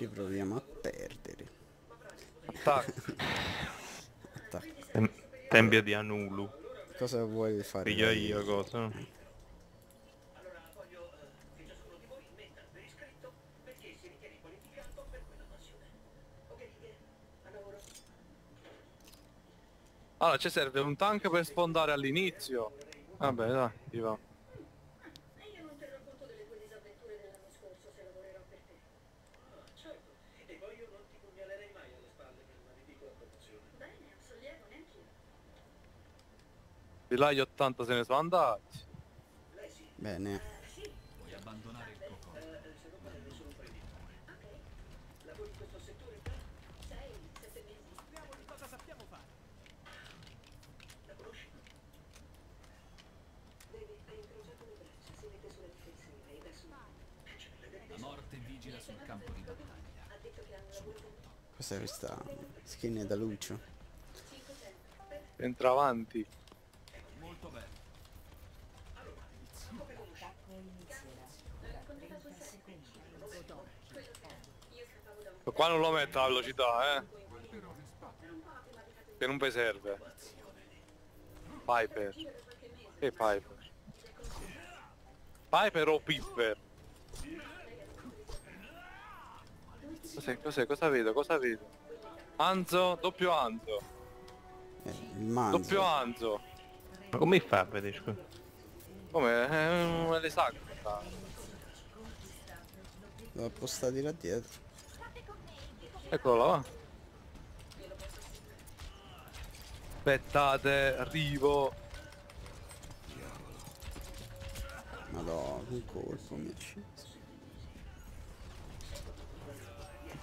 Ci proviamo a perdere. Attacco. Attacco. Tempio di Anulu. Cosa vuoi fare? Piglia io cosa? Allora ci serve un tank per sfondare all'inizio. Vabbè dai, ti va. Di là gli 80 se ne sono andati. Bene. Vuoi abbandonare il cocco? Lavori in questo settore da 6-7 mesi. Vediamo di cosa sappiamo fare. La conosci? Devi, hai incrociato le braccia, si mette sulla difensiva e da su. La morte vigila sul campo di battaglia. Ha detto che hanno avuto. Questa è questa skin da Lúcio. Entra avanti. Qua non lo metto alla velocità, che non mi serve. Piper. E Piper. Piper o Piper? Cos'è? Cos'è? Cosa vedo? Cosa vedo? Anzo, doppio Anzo. Doppio Anzo. Ma come fa a vedere? Come? È le sacre. L'ho postati là dietro. Eccolo là. Aspettate, arrivo. Madonna, un colpo mi esce.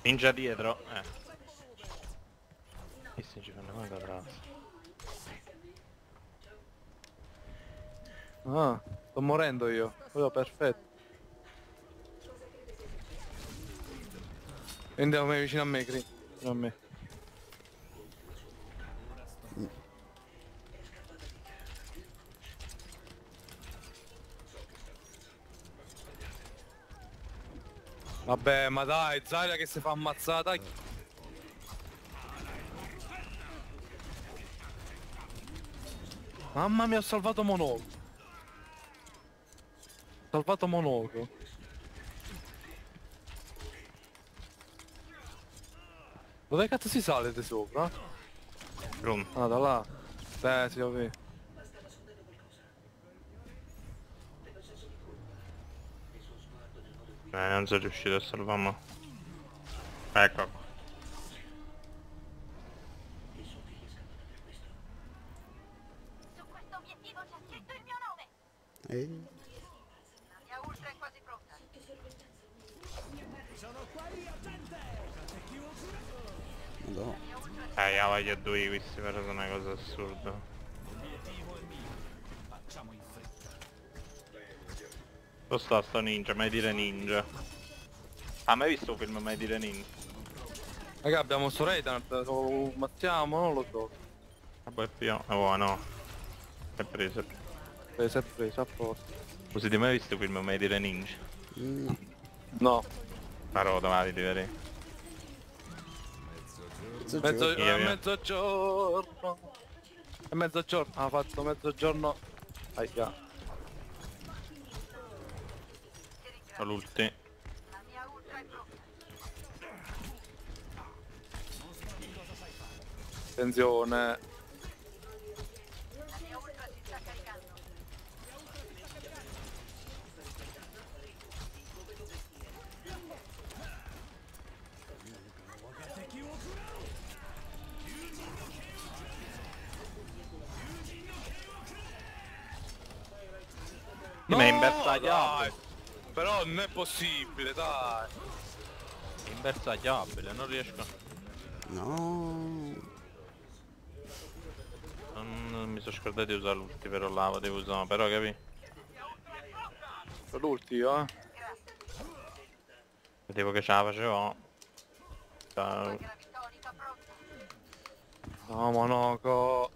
Ninja dietro, E se ci fanno una cosa? Ah, sto morendo io. Oh, perfetto. Andiamo vicino a me, Cree. Vicino a me. Vabbè, ma dai, Zeria che si fa ammazzata. Mamma mia, ho salvato Mono. Ho salvato Mono. Dove cazzo si sale di sopra? Ah, da là. Beh, si lo vede. Non sono riuscito a salvarmi. Ecco. Su questo obiettivo c'è scritto il mio nome. La mia ultra è quasi pronta. Sono qua io, gente! No. Io voglio due questi, però sono una cosa assurda. L'obiettivo è mio, facciamo in fretta. Lo sto ninja, mai dire ninja. Ha mai visto un film mai dire ninja? Raga, abbiamo sto Reinhard, lo mattiamo, non lo so. Ah, poi più. Oh no. È preso. Si è preso, apposta. Voi siete mai visto un film mai dire ninja? No. No. Ma roda, ma devi vedere. Mezzogiorno. È mezzogiorno. Ha fatto mezzogiorno. Ahia. Salute. Attenzione. No, dai, però non è possibile, dai. È imbersagliabile, non riesco. No. Non mi sono scordato di usare l'ulti, però la potevo usare, però capi? L'ulti, Vedevo che ce la facevo. No, Monaco.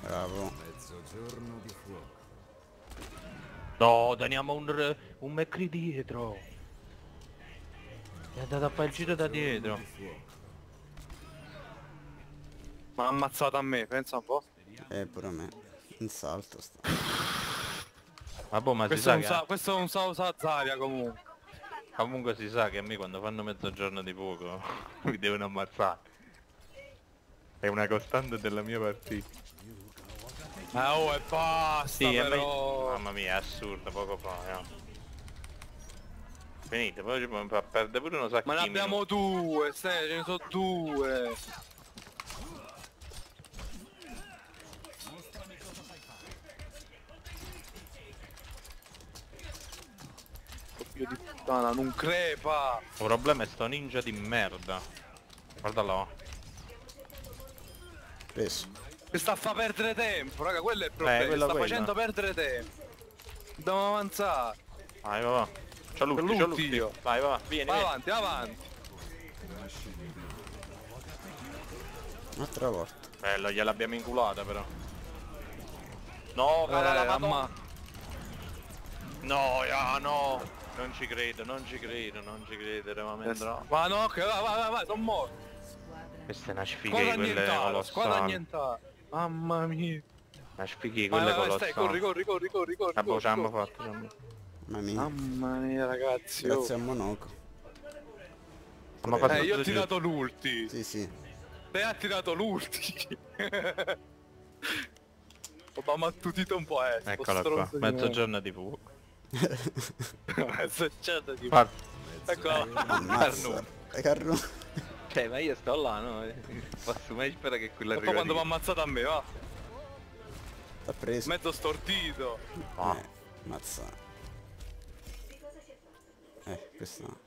Bravo. Mezzogiorno di fuoco. No, daniamo un McCree dietro. È andato a fare il giro da dietro. Ma ha ammazzato a me, pensa un po'. Pure a me. Un salto sta. Ma boh, ma questo si sa che... questo non sa usare Zeria comunque. Comunque si sa che a me quando fanno mezzogiorno di fuoco mi devono ammazzare. È una costante della mia partita. Oh e basta! Sì, però... Mamma mia, è assurdo, poco fa, no? Finite, poi ci perde pure uno sacchino. Ma ne abbiamo due, ce ne sono due! Dio di puttana, non crepa! Il problema è sto ninja di merda. Guardalo là. Preso. Che sta a fa perdere tempo, raga, quello è il problema, sta facendo perdere tempo. Dobbiamo avanzare. Vai, va, va. C'ho l'ultimo, c'ho l'ultimo. Vai, va, va. Vieni, vai, avanti, avanti. Un'altra volta. Bello, gliel'abbiamo inculata però. No, cara, la mamma. No, ya, no. Non ci credo, non ci credo, non ci credere, ma no. Ma no, che va, va, va, va, sono morto. Questa è una sfiga di quelle colossali. Mamma mia. Ma spieghi quelle colossali. Corri, corri, corri, corri, corri. Abbiamo fatto. Mamma mia. Mamma mia ragazzi. Grazie a Monaco. Io ho tirato l'ulti. Sì, sì. Te ha tirato l'ulti. Ho mattutito un po', eccolo qua. Mezzogiorno di fuoco. Mezzogiorno di fuoco. Eccolo. Carru. Cioè ma io sto là, no? Posso mai sperare che quella arriva. Ma quando mi ha ammazzato a me, va! T'ha preso. Mezzo stortito! Ah! Mazza! Questo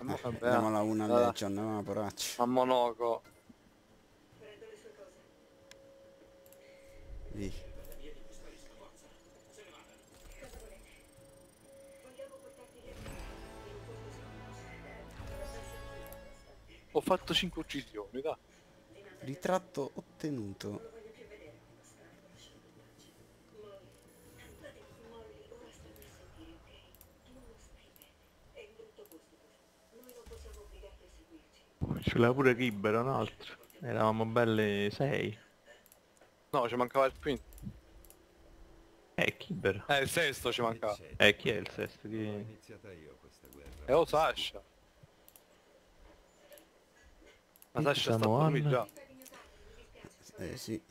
no. Andiamo la una leggion, andiamo a poraccio. A Monaco! Vì. Ho fatto 5 uccisioni, dai. Ritratto ottenuto. Ce l'ha pure Kiber, un altro. Eravamo belle 6. No, ci mancava il quinto. Kiber. Il sesto ci mancava. Chi è il sesto? Chi... Ho iniziata io questa guerra. Oh, Sasha. Ma Sasha sta con lui già. Sì.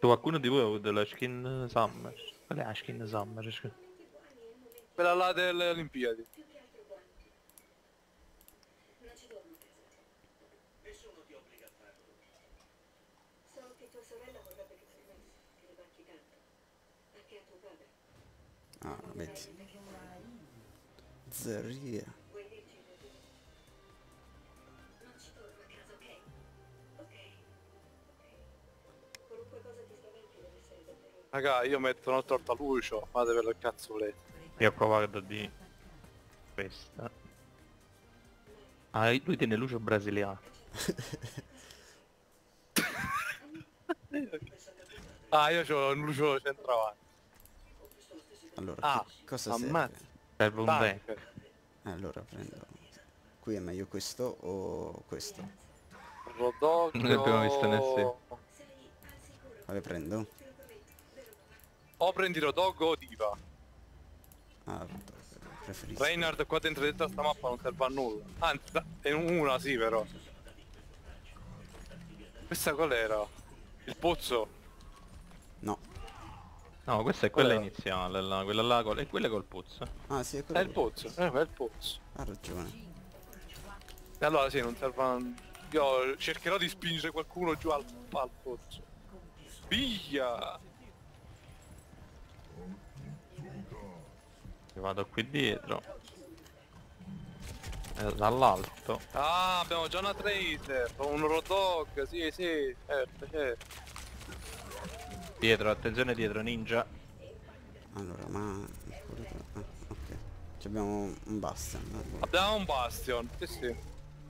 Qualcuno di voi ha avuto della skin summer? Qual è la skin summer? Quella là delle Olimpiadi. Ah, vedi. Zeria. Raga, io metto un'altra volta Lúcio, fate per il cazzo volete. Io guardo di... questa. Ah, lui tiene Lúcio brasiliano. Ah, io c'ho un Lúcio centravanti. Allora, cosa serve? Serve un deck. Allora, prendo... Qui è meglio questo o questo? Roadhog... Non l'abbiamo visto nessuno. Quale prendo? O prendi Roadhog o Diva. Preferisco Reinhard qua dentro dentro sta mappa non serve a nulla. Anzi, è una sì però. Questa qual era? Il pozzo? No. No, questa è quella iniziale, là, quella là e quella col pozzo. Ah sì, è quella. È il pozzo, è il pozzo. Ha ragione. E allora sì, non serve a... Io cercherò di spingere qualcuno giù al pozzo. Via! Vado qui dietro dall'alto. Ah, abbiamo già una Tracer, un Roadhog, sì sì, certo. Dietro, attenzione dietro, ninja. Allora, ma... ok. Abbiamo un Bastion. Abbiamo un Bastion, sì sì.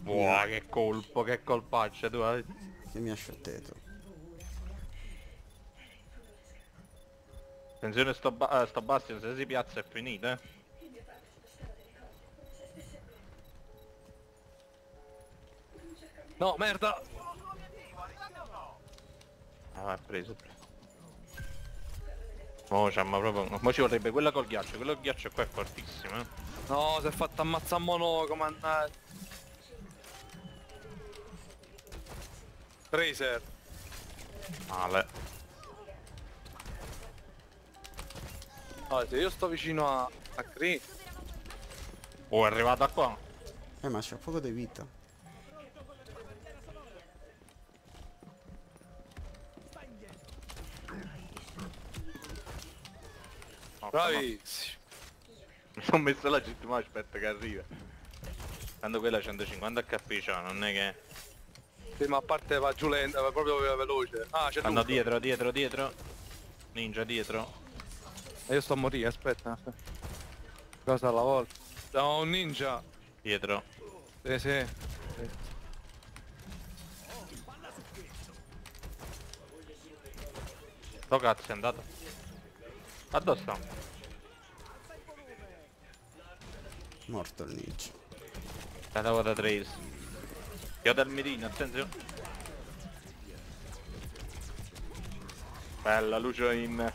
Buah, che colpo, che colpaccia tu hai. Che mi ha sciotteto. Attenzione sto Bastion, se si piazza è finita, eh. No, merda! Ah, è preso. Mo' c'amma proprio... Mo' ci vorrebbe quella col ghiaccio. Quella col ghiaccio qua è fortissima, eh. No, si è fatta ammazzare Mono, comandare. Tracer. Male. Allora, se io sto vicino a... McCree. Oh, è arrivata qua. Ma c'è poco di vita. Bravissimo. Mi sono messo la gente, ma aspetta che arriva. Tanto quella 150 HP c'ha, non è che... Sì, ma a parte va giù lenta, va proprio veloce. Ah, c'è tutto. Vanno dietro, dietro, dietro. Ninja dietro. Io sto a morire, aspetta. Cosa alla volta? Siamo un ninja. Dietro. Sì, sì. Sto cazzo è andato. Addosso. Morto il ninja. La davo da Trace. Io dal mirino, attenzione. Bella, Lucio in...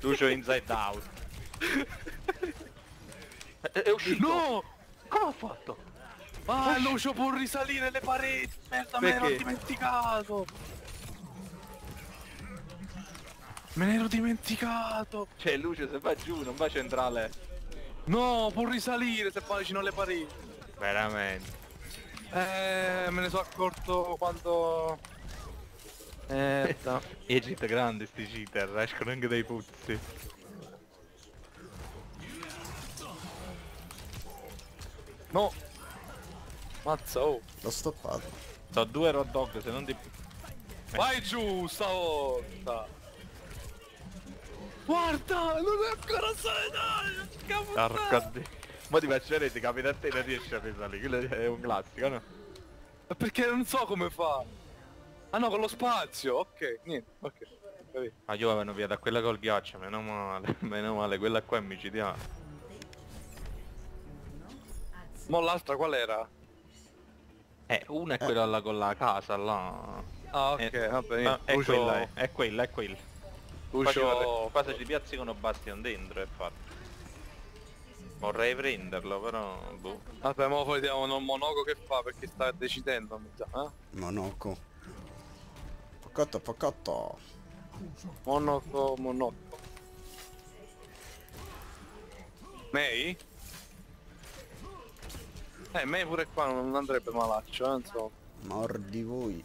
Lucio inside out. È uscito. No! Come ho fatto? Ma Lucio può risalire le pareti. Merda, me l'ero dimenticato. Me l'ero dimenticato. Cioè Lucio se va giù, non va centrale. No, può risalire se va vicino alle pareti. Veramente. Me ne sono accorto quando... no. E cheat grandi sti cheater, escono anche dai puzzi. No. Mazza, oh. L'ho stoppato. Sono due Roadhog, se non ti... Vai giù stavolta. Guarda, non è ancora salito! Porca di... Ma ti faccio vedere, capita a te non riesci a risalire, quello è un classico, no? Ma perché non so come fa! Ah no, con lo spazio, ok, niente, ok. Ah, io vanno via da quella col ghiaccio, meno male, quella qua è micidiale. Ma l'altra qual era? Una è quella là con la casa, là. Ah, ok, va bene. È quella, è quella, è quella. Lucio, qua se ci piazzi con un Bastion dentro è fatto. Vorrei prenderlo però... Boh. Vabbè, mo vediamo un Monaco che fa perché sta decidendo, mi sa, eh? Monaco. Pocotto, pocotto. Monaco, Monaco. Mei? Mei pure qua non andrebbe malaccio, insomma. Mordi voi.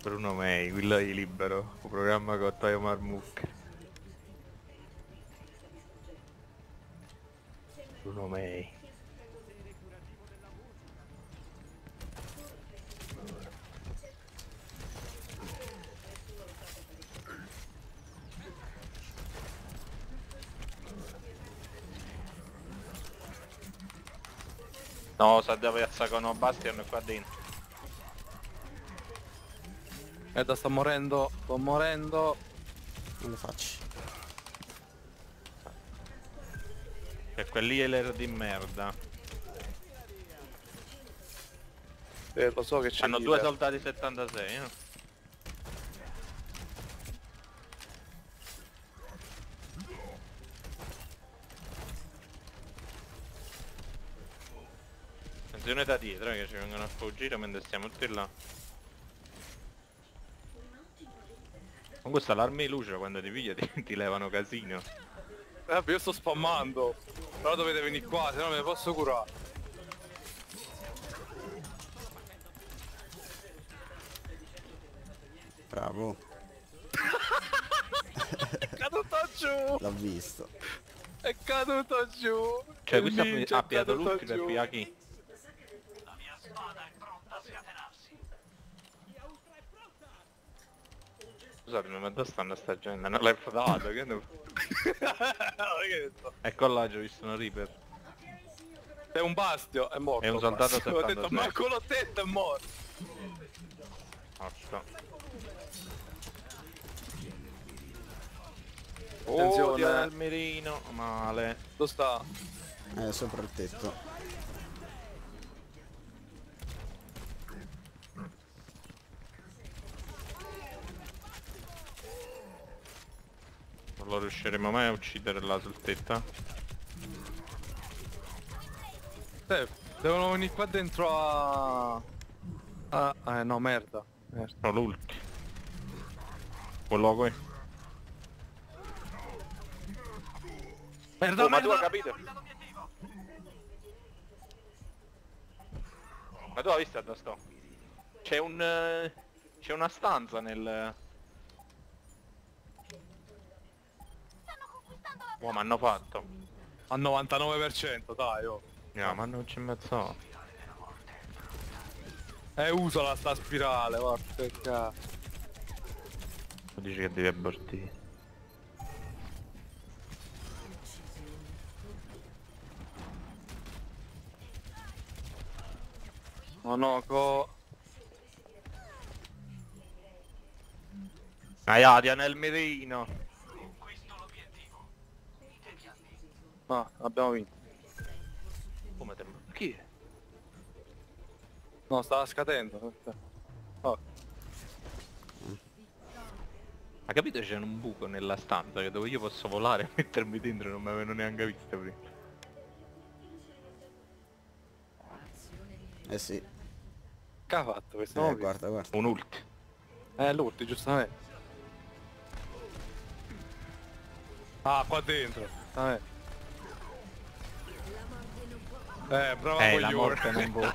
Bruno Mei, quello è libero, un programma con Taio Marmucca. Bruno Mei. No, sa da piazza con Bastion qua dentro. Sto morendo, sto morendo. Non lo faccio. E quelli è l'ero di merda. Lo so che c'è. Hanno due soldati 76, eh? Attenzione da dietro che ci vengono a fuggire mentre stiamo tutti là. Con questa l'arma di luce quando ti piglia ti levano casino. Io sto spammando. Però dovete venire qua, se no me ne posso curare. Bravo. È caduto giù. L'ho visto. È caduto giù. Cioè questo ha piato l'ultimo e pia chi? La mia spada è pronta a scatenarsi. Scusatemi, ma dove stanno sta gente? Non l'hai fotato, che Ecco là, già ho visto una Reaper. È un Bastion, è morto. È un soldato ho detto, ma con l'ottetta è morto. Attenzione al mirino. Male. Dove sta? È sopra il tetto. Non lo riusciremo mai a uccidere là sul tetto. Devono venire qua dentro a... no, merda. No, l'ultimo. Quello qui. Merda, ma tu hai capito? Ma tu hai visto dove sto? C'è un... c'è una stanza nel... Oh, ma hanno fatto al 99%, dai, oh. No, ma non c'è mezzo. Usala sta spirale, guarda che cazzo. Dice che devi abortire. Monaco. Hai aria nel mirino. No, abbiamo vinto. Come te... Chi è? No, stava scadendo. Oh. Ha capito che c'è un buco nella stanza dove io posso volare e mettermi dentro, non mi avevano neanche visto prima. Eh sì. Che ha fatto questo? No, guarda, guarda. Un ult. L'ult, giustamente. Ah, qua dentro. Vabbè. Bravo, la morte non può.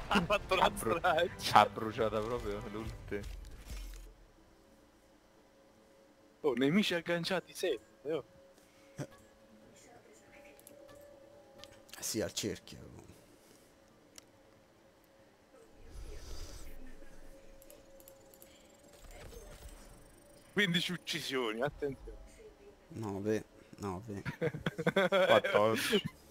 C'ha bruciata proprio l'ultima. Oh, nemici agganciati sempre, oh. Sì, al cerchio. Quindici uccisioni, attenzione. 9, 9. 14.